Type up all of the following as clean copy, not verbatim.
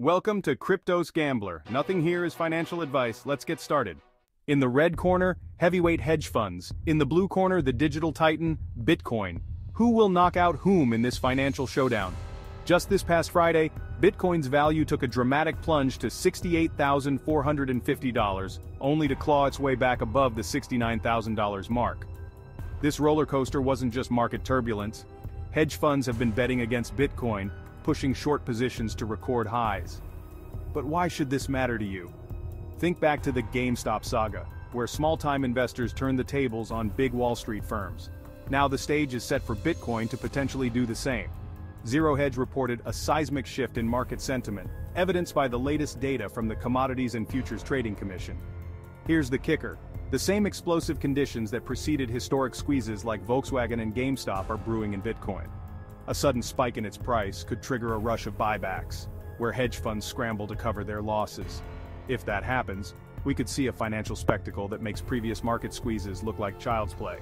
Welcome to Cryptos Gambler. Nothing here is financial advice. Let's get started. In the red corner, heavyweight hedge funds. In the blue corner, the digital titan, Bitcoin. Who will knock out whom in this financial showdown? Just this past Friday, Bitcoin's value took a dramatic plunge to $68,450, only to claw its way back above the $69,000 mark. This roller coaster wasn't just market turbulence. Hedge funds have been betting against Bitcoin, pushing short positions to record highs. But why should this matter to you? Think back to the GameStop saga, where small-time investors turned the tables on big Wall Street firms. Now the stage is set for Bitcoin to potentially do the same. ZeroHedge reported a seismic shift in market sentiment, evidenced by the latest data from the Commodities and Futures Trading Commission. Here's the kicker. The same explosive conditions that preceded historic squeezes like Volkswagen and GameStop are brewing in Bitcoin. A sudden spike in its price could trigger a rush of buybacks, where hedge funds scramble to cover their losses. If that happens, we could see a financial spectacle that makes previous market squeezes look like child's play.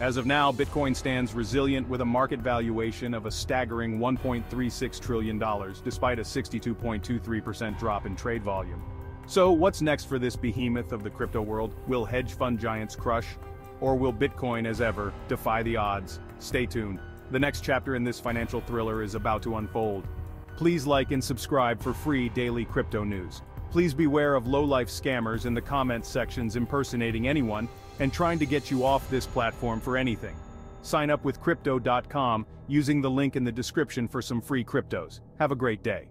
As of now, Bitcoin stands resilient with a market valuation of a staggering $1.36 trillion despite a 62.23% drop in trade volume. So what's next for this behemoth of the crypto world? Will hedge fund giants crush? Or will Bitcoin, as ever, defy the odds? Stay tuned. The next chapter in this financial thriller is about to unfold. Please like and subscribe for free daily crypto news. Please beware of low-life scammers in the comments sections impersonating anyone and trying to get you off this platform for anything. Sign up with crypto.com using the link in the description for some free cryptos. Have a great day.